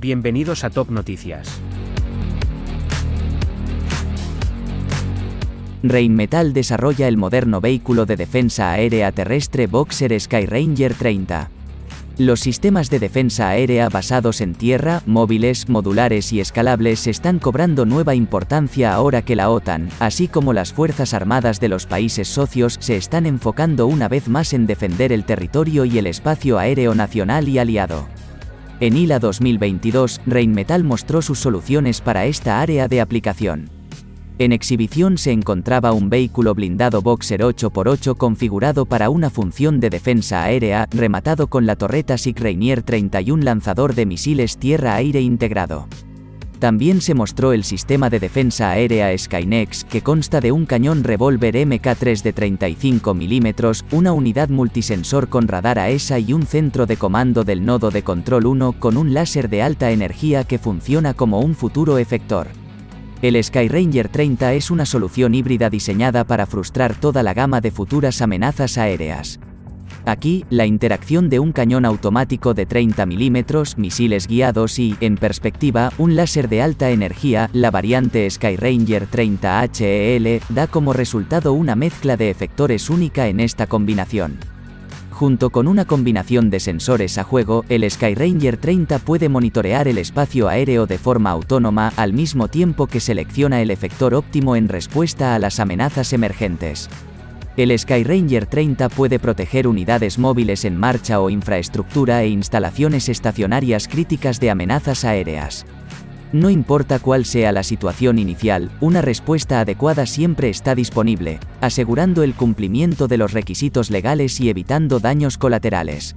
Bienvenidos a Top Noticias. Rheinmetall desarrolla el moderno vehículo de defensa aérea terrestre Boxer Skyranger 30. Los sistemas de defensa aérea basados en tierra, móviles, modulares y escalables están cobrando nueva importancia ahora que la OTAN, así como las Fuerzas Armadas de los países socios, se están enfocando una vez más en defender el territorio y el espacio aéreo nacional y aliado. En ILA 2022, Rheinmetall mostró sus soluciones para esta área de aplicación. En exhibición se encontraba un vehículo blindado Boxer 8x8 configurado para una función de defensa aérea, rematado con la torreta Skyranger 30 y un lanzador de misiles tierra-aire integrado. También se mostró el sistema de defensa aérea Skynex, que consta de un cañón revólver MK3 de 35 mm, una unidad multisensor con radar AESA y un centro de comando del nodo de control 1 con un láser de alta energía que funciona como un futuro efector. El Skyranger 30 es una solución híbrida diseñada para frustrar toda la gama de futuras amenazas aéreas. Aquí, la interacción de un cañón automático de 30 mm, misiles guiados y, en perspectiva, un láser de alta energía, la variante Skyranger 30 HEL, da como resultado una mezcla de efectores única en esta combinación. Junto con una combinación de sensores a juego, el Skyranger 30 puede monitorear el espacio aéreo de forma autónoma, al mismo tiempo que selecciona el efector óptimo en respuesta a las amenazas emergentes. El Skyranger 30 puede proteger unidades móviles en marcha o infraestructura e instalaciones estacionarias críticas de amenazas aéreas. No importa cuál sea la situación inicial, una respuesta adecuada siempre está disponible, asegurando el cumplimiento de los requisitos legales y evitando daños colaterales.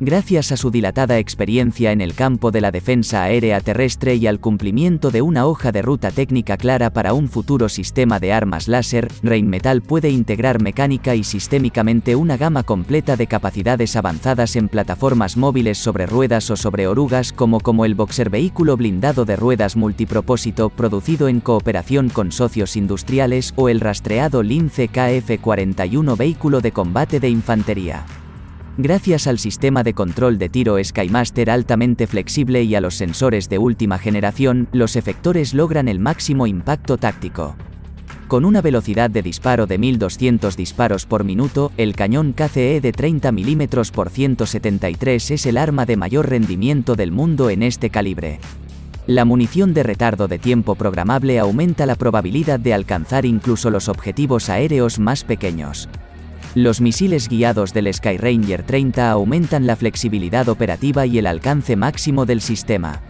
Gracias a su dilatada experiencia en el campo de la defensa aérea terrestre y al cumplimiento de una hoja de ruta técnica clara para un futuro sistema de armas láser, Rheinmetall puede integrar mecánica y sistémicamente una gama completa de capacidades avanzadas en plataformas móviles sobre ruedas o sobre orugas como el Boxer, vehículo blindado de ruedas multipropósito producido en cooperación con socios industriales, o el rastreado Lince KF-41, vehículo de combate de infantería. Gracias al sistema de control de tiro SkyMaster altamente flexible y a los sensores de última generación, los efectores logran el máximo impacto táctico. Con una velocidad de disparo de 1200 disparos por minuto, el cañón KCE de 30 mm x 173 es el arma de mayor rendimiento del mundo en este calibre. La munición de retardo de tiempo programable aumenta la probabilidad de alcanzar incluso los objetivos aéreos más pequeños. Los misiles guiados del Skyranger 30 aumentan la flexibilidad operativa y el alcance máximo del sistema.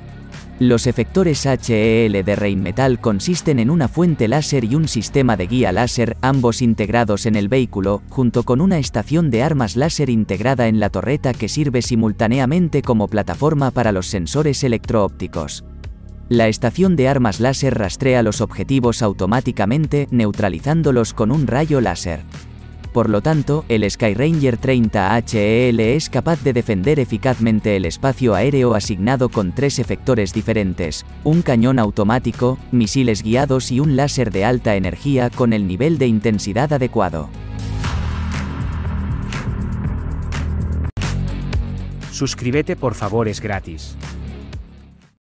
Los efectores HEL de Rheinmetall consisten en una fuente láser y un sistema de guía láser, ambos integrados en el vehículo, junto con una estación de armas láser integrada en la torreta que sirve simultáneamente como plataforma para los sensores electroópticos. La estación de armas láser rastrea los objetivos automáticamente, neutralizándolos con un rayo láser. Por lo tanto, el Skyranger 30 HEL es capaz de defender eficazmente el espacio aéreo asignado con tres efectores diferentes: un cañón automático, misiles guiados y un láser de alta energía con el nivel de intensidad adecuado. Suscríbete, por favor, es gratis.